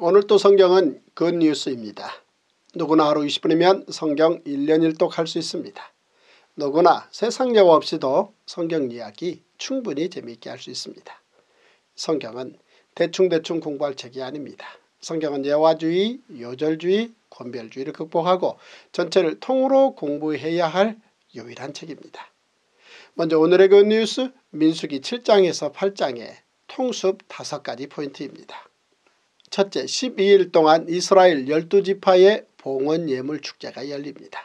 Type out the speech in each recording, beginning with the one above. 오늘도 성경은 굿뉴스입니다. 누구나 하루 20분이면 성경 1년 1독 할 수 있습니다. 누구나 세상 영어 없이도 성경 이야기 충분히 재미있게 할 수 있습니다. 성경은 대충대충 공부할 책이 아닙니다. 성경은 예화주의, 요절주의, 권별주의를 극복하고 전체를 통으로 공부해야 할 유일한 책입니다. 먼저 오늘의 굿뉴스 민수기 7장에서 8장의 통숲 5가지 포인트입니다. 첫째, 12일 동안 이스라엘 12지파의 봉헌 예물 축제가 열립니다.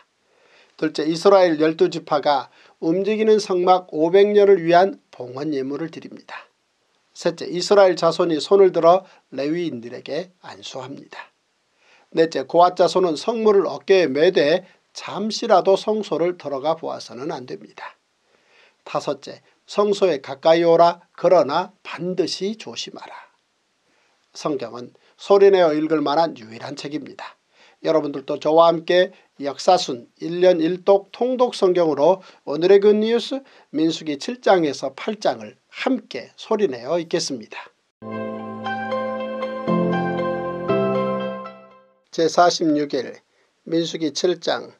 둘째, 이스라엘 12지파가 움직이는 성막 500년을 위한 봉헌 예물을 드립니다. 셋째, 이스라엘 자손이 손을 들어 레위인들에게 안수합니다. 넷째, 고핫 자손은 성물을 어깨에 매대 잠시라도 성소를 들어가 보아서는 안됩니다. 다섯째, 성소에 가까이 오라. 그러나 반드시 조심하라. 성경은 소리내어 읽을 만한 유일한 책입니다. 여러분들도 저와 함께 역사순 1년 1독 통독 성경으로 오늘의 굿뉴스 민수기 7장에서 8장을 함께 소리내어 읽겠습니다. 제46일 민수기 7장.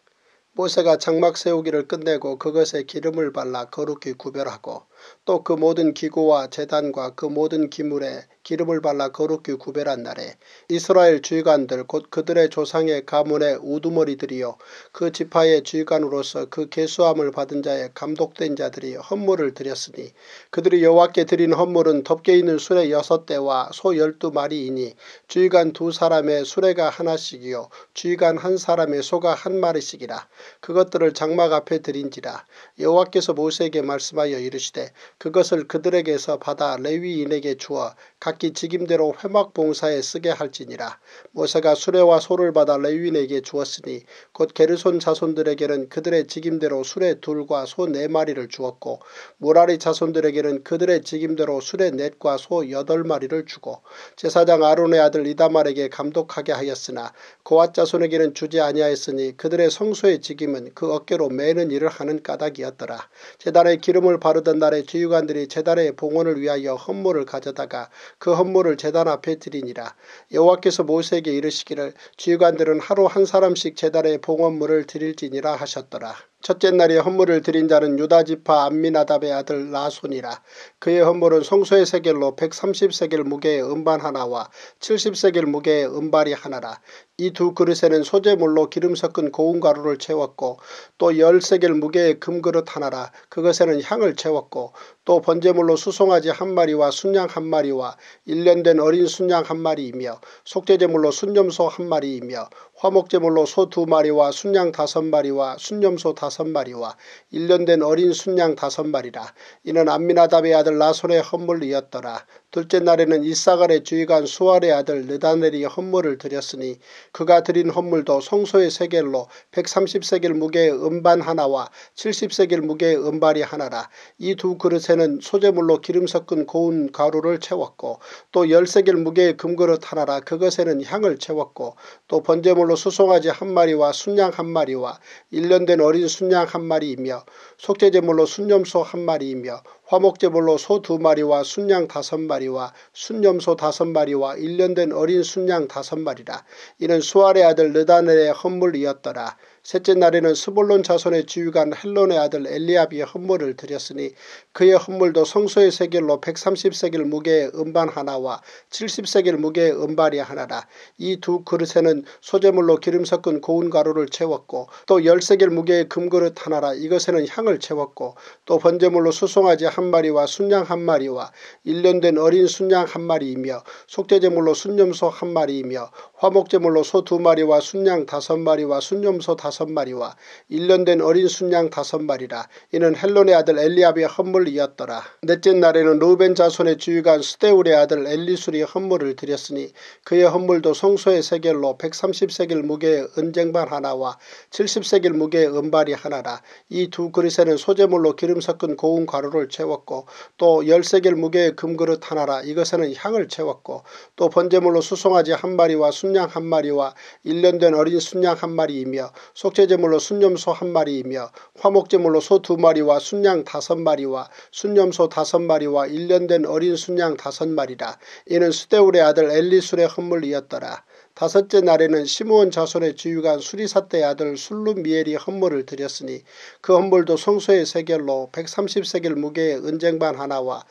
모세가 장막 세우기를 끝내고 그것에 기름을 발라 거룩히 구별하고 또 그 모든 기구와 제단과 그 모든 기물에 기름을 발라 거룩히 구별한 날에 이스라엘 주의관들 곧 그들의 조상의 가문의 우두머리들이요 그 지파의 주의관으로서 그 계수함을 받은 자의 감독된 자들이 헌물을 드렸으니 그들이 여호와께 드린 헌물은 덮개 있는 수레 6대와 소 12마리이니 주의관 2사람의 수레가 하나씩이요 주의관 1사람의 소가 1마리씩이라 그것들을 장막 앞에 드린지라. 여호와께서 모세에게 말씀하여 이르시되 그것을 그들에게서 받아 레위인에게 주어 각기 직임대로 회막 봉사에 쓰게 할지니라. 모세가 수레와 소를 받아 레위인에게 주었으니 곧 게르손 자손들에게는 그들의 직임대로 수레 2과 소 4마리를 주었고 무라리 자손들에게는 그들의 직임대로 수레 4과 소 8마리를 주고 제사장 아론의 아들 이다말에게 감독하게 하였으나 고핫 자손에게는 주지 아니하였으니 그들의 성소의 직임은 그 어깨로 매는 일을 하는 까닭이었더라. 제단에 기름을 바르던 날에 주유관들이 제단의 봉헌을 위하여 헌물을 가져다가 그 헌물을 제단 앞에 드리니라. 여호와께서 모세에게 이르시기를 주의관들은 하루 1사람씩 제단의 봉헌물을 드릴지니라 하셨더라. 첫째 날에 헌물을 드린 자는 유다지파 암미나답의 아들 나손이라. 그의 헌물은 성소의 세겔로 130세겔 무게의 음반 하나와 70세겔 무게의 음발이 하나라. 이 두 그릇에는 소재물로 기름 섞은 고운 가루를 채웠고 또 10세겔 무게의 금그릇 하나라. 그것에는 향을 채웠고 또 번제물로 수송아지 1마리와 순양 1마리와 1년 된 어린 순양 1마리이며 속죄제물로 순염소 1마리이며 화목제물로 소 2마리와 순양 5마리와 순염소 5마리와 1년 된 어린 순양 5마리라. 이는 암미나답의 아들 나손의 헌물이었더라. 둘째 날에는 이사갈의 주의관 수알의 아들 느다넬이 헌물을 드렸으니 그가 드린 헌물도 성소의 세겔로 130세겔 무게의 음반 하나와 70세겔 무게의 음발이 하나라. 이 두 그릇에는 소재물로 기름 섞은 고운 가루를 채웠고 또 10세겔 무게의 금그릇 하나라. 그것에는 향을 채웠고 또 번제물로 수송아지 1마리와 순양 1마리와 1년 된 어린 순양 1마리이며 속죄제물로 순염소 1마리이며 화목제물로 소 2마리와 순양 5마리와 순염소 5마리와 1년 된 어린 순양 5마리라. 이는 수알의 아들 느다넬의 헌물이었더라. 셋째 날에는 스불론 자손의 지휘관 헬론의 아들 엘리압이 헌물을 드렸으니 그의 헌물도 성소의 세겔로 130세겔 무게의 음반 하나와 70세겔 무게의 음발이 하나라. 이 두 그릇에는 소재물로 기름 섞은 고운 가루를 채웠고 또 10세겔 무게의 금그릇 하나라. 이것에는 향을 채웠고 또 번제물로 수송아지 1마리와 순양 1마리와 1년 된 어린 순양 1마리이며 속죄제물로 순염소 1마리이며 화목제물로 소 2마리와 순양 5마리와 순염소 5마리와 1년 된 어린 순양 5마리라. 이는 헬론의 아들 엘리압의 헌물이었더라. 넷째 날에는 루벤 자손의 주의관 스데울의 아들 엘리술이 헌물을 드렸으니 그의 헌물도 성소의 세겔로 130세겔 무게의 은쟁반 하나와 70세겔 무게의 은발이 하나라. 이 두 그릇에는 소재물로 기름 섞은 고운 가루를 채웠고 또 10세겔 무게의 금그릇 하나라. 이것에는 향을 채웠고 또 번제물로 수송아지 1마리와 순양 1마리와 1년 된 어린 순양 1마리이며 속죄제물로 순념소 1마리이며 화목제물로 소 2마리와 순양 5마리와 순념소 5마리와 1년된 어린 순양 5마리라. 이는 스데울의 아들 엘리술의 헌물이었더라. 다섯째 날에는 시므온 자손의 지휘관 수리사 때의 아들 술룸미엘이 헌물을 드렸으니 그 헌물도 성소의 세겔로 130세겔 무게의 은쟁반 하나와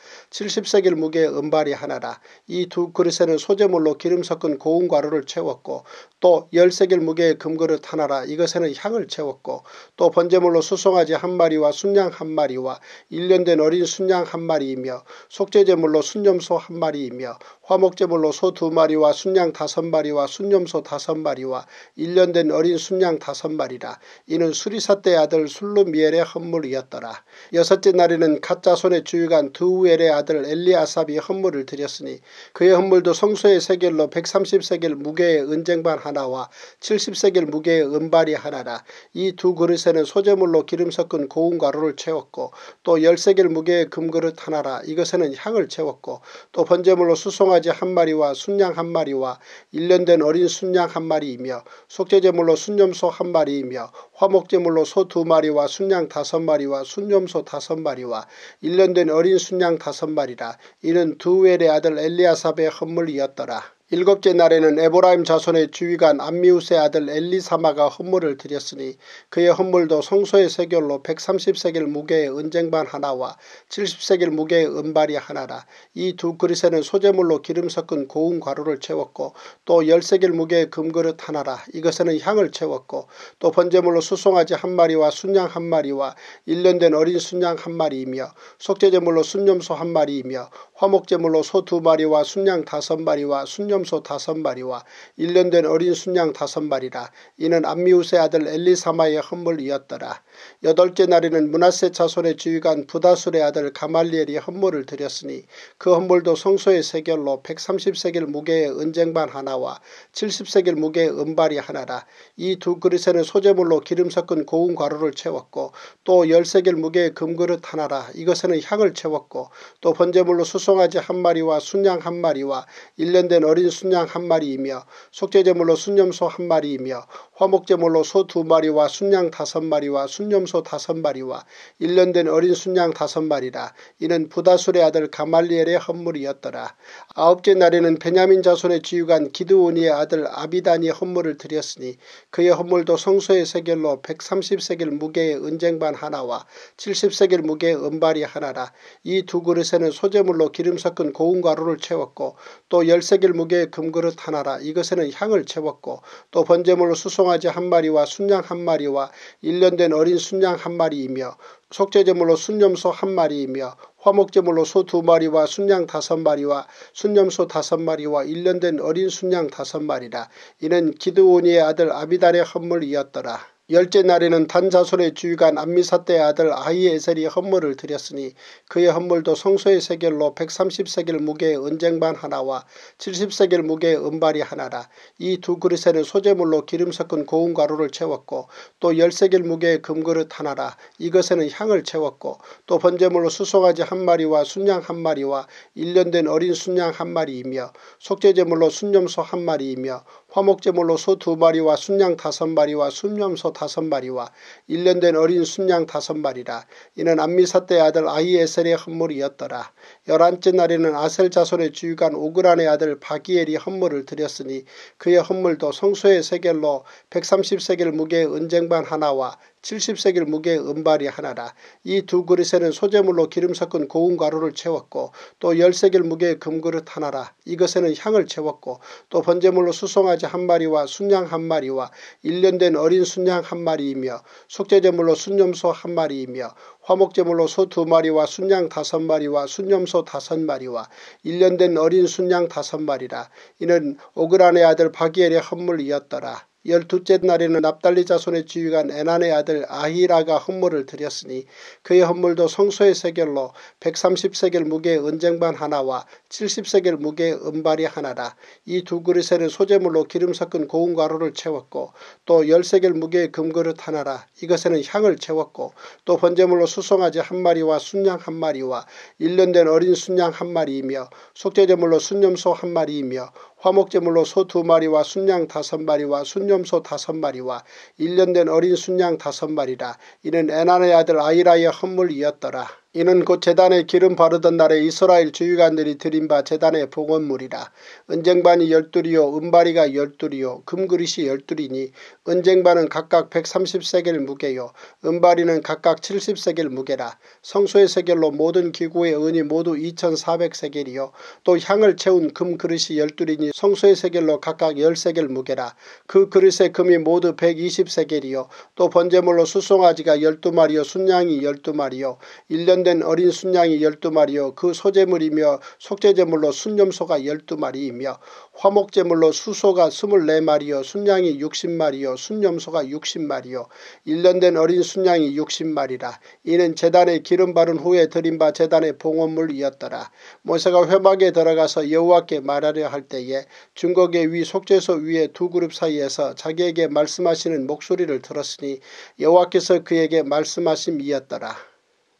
70세겔 무게의 은발이 하나라. 이 두 그릇에는 소재물로 기름 섞은 고운 가루를 채웠고 또 10세겔 무게의 금그릇 하나라. 이것에는 향을 채웠고 또 번제물로 수송아지 1마리와 순양 1마리와 1년 된 어린 순양 1마리이며 속죄제물로 순염소 1마리이며 화목제물로 소 2마리와 순양 5마리와 순염소 5마리와 1년 된 어린 순양 5마리라. 이는 수리사 때의 아들 술루미엘의 헌물이었더라. 여섯째 날에는 갓자손의 주유관 드우엘의 아들 엘리아삽이 헌물을 드렸으니 그의 헌물도 성소의 세겔로 130세겔 무게의 은쟁반 하나와 70세겔 무게의 은발이 하나라. 이 두 그릇에는 소재물로 기름 섞은 고운 가루를 채웠고 또 10세겔 무게의 금그릇 하나라. 이것에는 향을 채웠고 또 번제물로 수송아지 1마리와 순양 1마리와 1년 된 어린 순양 1마리이며 속죄제물로 순염소 1마리이며 화목제물로 소 2마리와 순양 5마리와 순염소 5마리와 1년 된 어린 순양 5마리라. 이는 두엘의 아들 엘리아삽의 헌물이었더라. 일곱째 날에는 에보라임 자손의 지휘관 암미우스의 아들 엘리사마가 헌물을 드렸으니 그의 헌물도 성소의 세겔로 130세겔 무게의 은쟁반 하나와 70세겔 무게의 은발이 하나라. 이 두 그릇에는 소재물로 기름 섞은 고운 가루를 채웠고 또 10세겔 무게의 금그릇 하나라. 이것에는 향을 채웠고 또 번제물로 수송아지 1마리와 순양 1마리와 1년 된 어린 순양 1마리이며 속죄제물로 순염소 1마리이며 화목제물로 소 2마리와 순양 5마리와 순염소 5마리와 1년 된 어린 순양 5마리라. 이는 암미우스의 아들 엘리사마의 헌물이었더라. 여덟째 날에는 므낫세 자손의 지휘관 부다술의 아들 가말리엘이 헌물을 드렸으니 그 헌물도 성소의 세겔로 130세겔 무게의 은쟁반 하나와 70세겔 무게의 은발이 하나라. 이 두 그릇에는 소재물로 기름 섞은 고운 가루를 채웠고 또 10세겔 무게의 금그릇 하나라. 이것에는 향을 채웠고 또 번제물로 수송아지 1마리와 순양 1마리와 1년 된 어린 순양 1마리이며 속죄제물로 순염소 1마리이며 화목제물로 소 2마리와 순양 5마리와 순염소 5마리와 1년 된 어린 순양 5마리라. 이는 부다술의 아들 가말리엘의 헌물이었더라. 아홉째 날에는 베냐민 자손의 지휘관 기드오니의 아들 아비단이 헌물을 드렸으니 그의 헌물도 성소의 세겔로 130세겔 무게의 은쟁반 하나와 70세겔 무게의 은발이 하나라. 이 두 그릇에는 소재물로 기름 섞은 고운 가루를 채웠고 또 10세겔 무게의 금그릇 하나라. 이것에는 향을 채웠고 또 번제물로 수송아지 1마리와 순양 1마리와 1년 된 어린 순양 1마리이며 속죄제물로 순염소 1마리이며 화목제물로 소 2마리와 순양 5마리와 순염소 5마리와 1년 된 어린 순양 5마리라. 이는 기드오니의 아들 아비달의 헌물이었더라. 열째 날에는 단자손의 주위관 암미사 때의 아들 아히에셀이 헌물을 드렸으니 그의 헌물도 성소의 세겔로 130세겔 무게의 은쟁반 하나와 70세겔 무게의 은발이 하나라. 이 두 그릇에는 소재물로 기름 섞은 고운 가루를 채웠고 또 10세겔 무게의 금그릇 하나라. 이것에는 향을 채웠고 또 번제물로 수송아지 1마리와 순양 1마리와 1년 된 어린 순양 1마리이며 속죄제물로 순염소 1마리이며 화목제물로 소 2마리와 순양 5마리와 순염소 5마리와 1년 된 어린 순양 5마리라. 이는 암미사 때의 아들 아히에셀의 헌물이었더라. 열한째 날에는 아셀 자손의 지휘관 오그란의 아들 바기엘이 헌물을 드렸으니 그의 헌물도 성소의 세겔로 130세겔 무게의 은쟁반 하나와 70세겔 무게의 은발이 하나라. 이 두 그릇에는 소재물로 기름 섞은 고운 가루를 채웠고 또 10세겔 무게의 금그릇 하나라. 이것에는 향을 채웠고 또 번제물로 수송아지 1마리와 순양 1마리와 1년 된 어린 순양 1마리이며 속죄제물로 순염소 1마리이며 화목제물로 소 2마리와 순양 5마리와 순염소 5마리와 1년 된 어린 순양 5마리라. 이는 오그란의 아들 바기엘의 헌물이었더라. 열두째 날에는 납달리 자손의 지휘관 에난의 아들 아히라가 헌물을 드렸으니 그의 헌물도 성소의 세겔로 130세겔 무게의 은쟁반 하나와 70세겔 무게의 은발이 하나라. 이 두 그릇에는 소재물로 기름 섞은 고운 가루를 채웠고 또 10세겔 무게의 금그릇 하나라. 이것에는 향을 채웠고 또 번제물로 수송아지 1마리와 순양 1마리와 1년 된 어린 순양 1마리이며 속죄제물로 순염소 1마리이며 화목제물로 소 2마리와 순양 5마리와 순염소 순염소 5마리와 1년 된 어린 순양 5마리라. 이는 에난의 아들 아히라의 헌물이었더라. 이는 곧 제단에 기름 바르던 날에 이스라엘 주의관들이 드린 바 제단의 봉헌물이라. 은쟁반이 12이요 은바리가 12이요 금그릇이 12이니 은쟁반은 각각 130세겔 무게요 은바리는 각각 70세겔 무게라. 성소의 세겔로 모든 기구의 은이 모두 2400세겔이요 또 향을 채운 금그릇이 12이니 성소의 세겔로 각각 10세겔 무게라. 그 그릇의 금이 모두 120세겔이요 또 번제물로 수송아지가 12마리요 순양이 12마리요 1년 된 어린 순양이 12마리요 그 소재물이며 속죄제물로 순염소가 12마리이며 화목제물로 수소가 24마리요 순양이 60마리요 순염소가 60마리요 1년 된 어린 순양이 60마리라. 이는 제단에 기름 바른 후에 드린 바 제단의 봉헌물이었더라. 모세가 회막에 들어가서 여호와께 말하려 할 때에 증거궤 위 속죄소 위에 두 그룹 사이에서 자기에게 말씀하시는 목소리를 들었으니 여호와께서 그에게 말씀하심이었더라.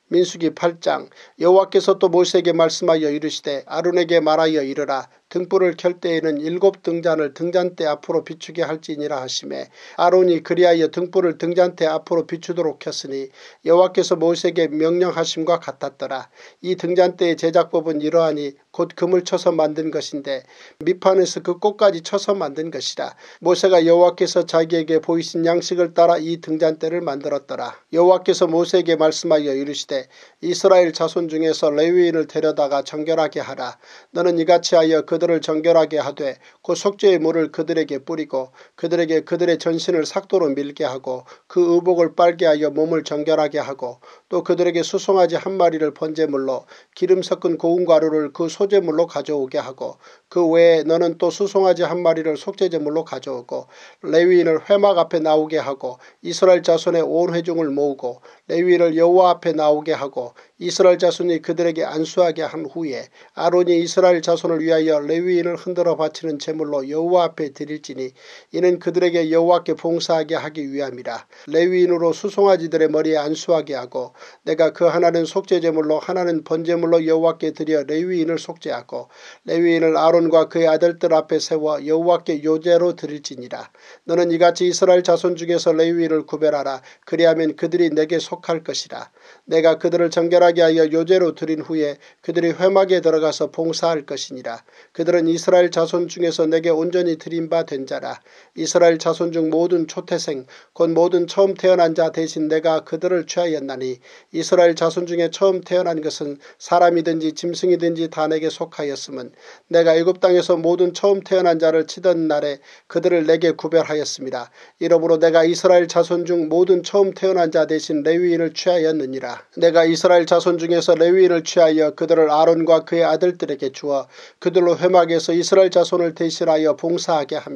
민수기 8장. 여호와께서 또 모세에게 말씀하여 이르시되 아론에게 말하여 이르라. 등불을 켤 때에는 7 등잔을 등잔대 앞으로 비추게 할지니라 하시매 아론이 그리하여 등불을 등잔대 앞으로 비추도록 켰으니 여호와께서 모세에게 명령하심과 같았더라. 이 등잔대의 제작법은 이러하니 곧 금을 쳐서 만든 것인데 밑판에서 그 꽃까지 쳐서 만든 것이라. 모세가 여호와께서 자기에게 보이신 양식을 따라 이 등잔대를 만들었더라. 여호와께서 모세에게 말씀하여 이르시되 이스라엘 자손 중에서 레위인을 데려다가 정결하게 하라. 너는 이같이 하여 그들을 정결하게 하되 곧 속죄의 물을 그들에게 뿌리고 그들에게 그들의 전신을 삭도로 밀게 하고 그 의복을 빨게 하여 몸을 정결하게 하고 또 그들에게 수송아지 한 마리를 번제물로 기름 섞은 고운 가루를 그 소제물로 가져오게 하고 그 외에 너는 또 수송아지 한 마리를 속죄제물로 가져오고 레위인을 회막 앞에 나오게 하고 이스라엘 자손의 온 회중을 모으고 레위인을 여호와 앞에 나오게 하고 이스라엘 자손이 그들에게 안수하게 한 후에 아론이 이스라엘 자손을 위하여 레위인을 흔들어 바치는 제물로 여호와 앞에 드릴지니 이는 그들에게 여호와께 봉사하게 하기 위함이라. 레위인으로 수송아지들의 머리에 안수하게 하고 내가 그 하나는 속죄제물로 하나는 번제물로 여호와께 드려 레위인을 속죄하고 레위인을 아론과 그의 아들들 앞에 세워 여호와께 요제로 드릴지니라. 너는 이같이 이스라엘 자손 중에서 레위인을 구별하라. 그리하면 그들이 내게 속할 것이라. 내가 그들을 정결하게 하여 요제로 드린 후에 그들이 회막에 들어가서 봉사할 것이니라. 그들은 이스라엘 자손 중에서 내게 온전히 드린 바 된 자라. 이스라엘 자손 중 모든 초태생 곧 모든 처음 태어난 자 대신 내가 그들을 취하였나니 이스라엘 자손 중에 처음 태어난 것은 사람이든지 짐승이든지 다 내게 속하였음은 내가 애굽 땅에서 모든 처음 태어난 자를 치던 날에 그들을 내게 구별하였습니다. 이러므로 내가 이스라엘 자손 중 모든 처음 태어난 자 대신 레위인을 취하였느니라. 내가 이스라엘 자손 중에서 레위인을 취하여 그들을 아론과 그의 아들들에게 주어 그들로 회막에서 이스라엘 자손을 대신하여 봉사하게 하며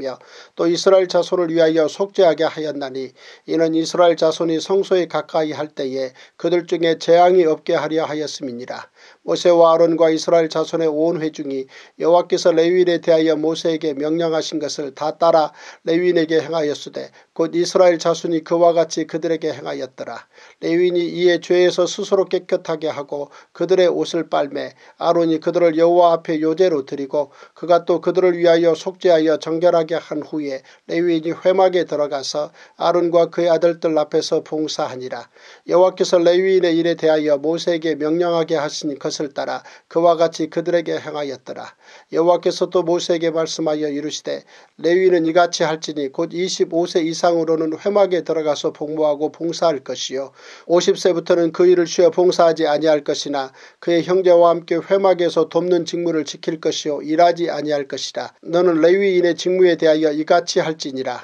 또 이스라엘 자손을 위하여 속죄하게 하였나니 이는 이스라엘 자손이 성소에 가까이 할 때에 그들 중에 재앙이 없게 하려 하였음이니라. 모세와 아론과 이스라엘 자손의 온 회중이 여호와께서 레위인에 대하여 모세에게 명령하신 것을 다 따라 레위인에게 행하였으되 곧 이스라엘 자손이 그와 같이 그들에게 행하였더라. 레위인이 이에 죄에서 스스로 깨끗하게 하고 그들의 옷을 빨매 아론이 그들을 여호와 앞에 요제로 드리고 그가 또 그들을 위하여 속죄하여 정결하게 한 후에 레위인이 회막에 들어가서 아론과 그의 아들들 앞에서 봉사하니라. 여호와께서 레위인의 일에 대하여 모세에게 명령하게 하신 것을 따라 그와 같이 그들에게 행하였더라. 여호와께서 또 모세에게 말씀하여 이르시되 레위인은 이같이 할지니 곧 25세 이상으로는 회막에 들어가서 복무하고 봉사할 것이요 50세부터는 그 일을 쉬어 봉사하지 아니할 것이나 그의 형제와 함께 회막에서 돕는 직무를 지킬 것이요 일하지 아니할 것이라. 너는 레위인의 직무에 대하여 이같이 할지니라.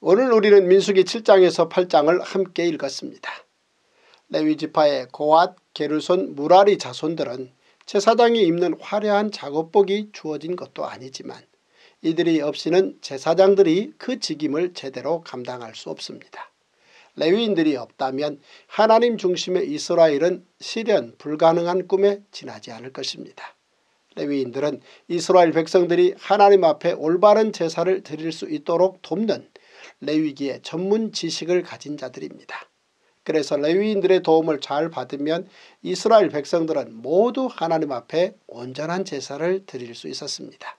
오늘 우리는 민수기 7장에서 8장을 함께 읽었습니다. 레위지파의 고핫, 게르손, 무라리 자손들은 제사장이 입는 화려한 작업복이 주어진 것도 아니지만 이들이 없이는 제사장들이 그 직임을 제대로 감당할 수 없습니다. 레위인들이 없다면 하나님 중심의 이스라엘은 실현 불가능한 꿈에 지나지 않을 것입니다. 레위인들은 이스라엘 백성들이 하나님 앞에 올바른 제사를 드릴 수 있도록 돕는 레위기의 전문 지식을 가진 자들입니다. 그래서 레위인들의 도움을 잘 받으면 이스라엘 백성들은 모두 하나님 앞에 온전한 제사를 드릴 수 있었습니다.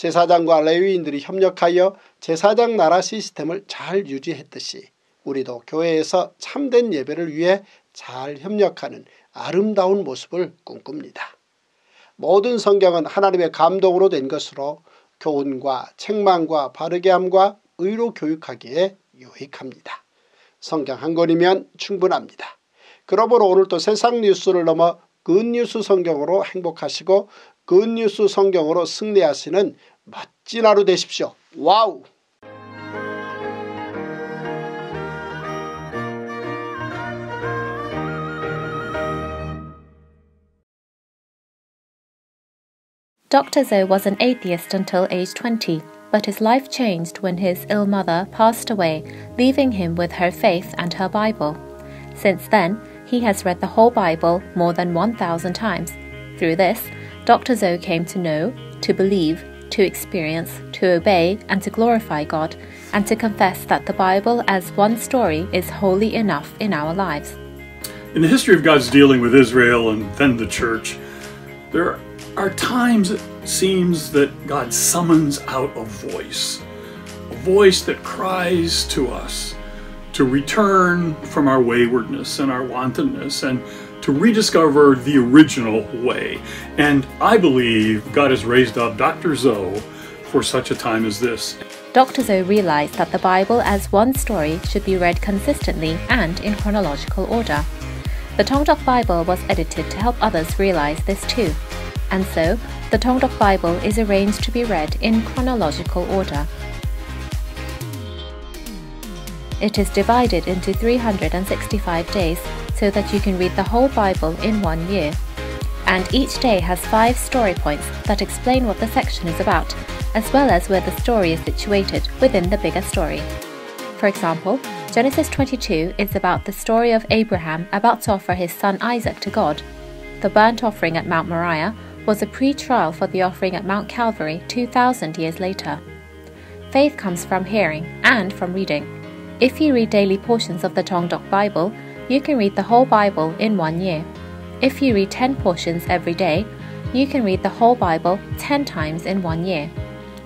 제사장과 레위인들이 협력하여 제사장 나라 시스템을 잘 유지했듯이 우리도 교회에서 참된 예배를 위해 잘 협력하는 아름다운 모습을 꿈꿉니다. 모든 성경은 하나님의 감동으로 된 것으로 교훈과 책망과 바르게함과 의로 교육하기에 유익합니다. 성경 한 권이면 충분합니다. 그러므로 오늘도 세상 뉴스를 넘어 굿뉴스 성경으로 행복하시고 굿뉴스 성경으로 승리하시는 멋진 하루 되십시오. 와우! Dr. Zou was an atheist until age 20, but his life changed when his ill mother passed away, leaving him with her faith and her Bible. Since then, he has read the whole Bible more than 1,000 times. Through this, Dr. Zou came to know, to believe, to experience, to obey, and to glorify God, and to confess that the Bible as one story is holy enough in our lives. In the history of God's dealing with Israel and then the church, there are times it seems that God summons out a voice that cries to us to return from our waywardness and our wantonness and to rediscover the original way. And I believe God has raised up Dr. Zou for such a time as this. Dr. Zou realized that the Bible as one story should be read consistently and in chronological order. The Tongdok Bible was edited to help others realize this too. And so, the Tongdok Bible is arranged to be read in chronological order. It is divided into 365 days so that you can read the whole Bible in one year. And each day has 5 story points that explain what the section is about, as well as where the story is situated within the bigger story. For example, Genesis 22 is about the story of Abraham about to offer his son Isaac to God. The burnt offering at Mount Moriah was a pre-trial for the offering at Mount Calvary 2,000 years later. Faith comes from hearing and from reading. If you read daily portions of the Tongdok Bible, you can read the whole Bible in one year. If you read 10 portions every day, you can read the whole Bible 10 times in one year.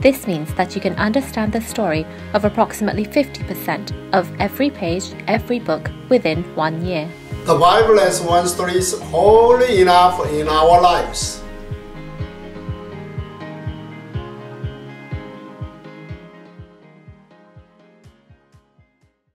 This means that you can understand the story of approximately 50% of every page, every book within one year. The Bible as one story is holy enough in our lives.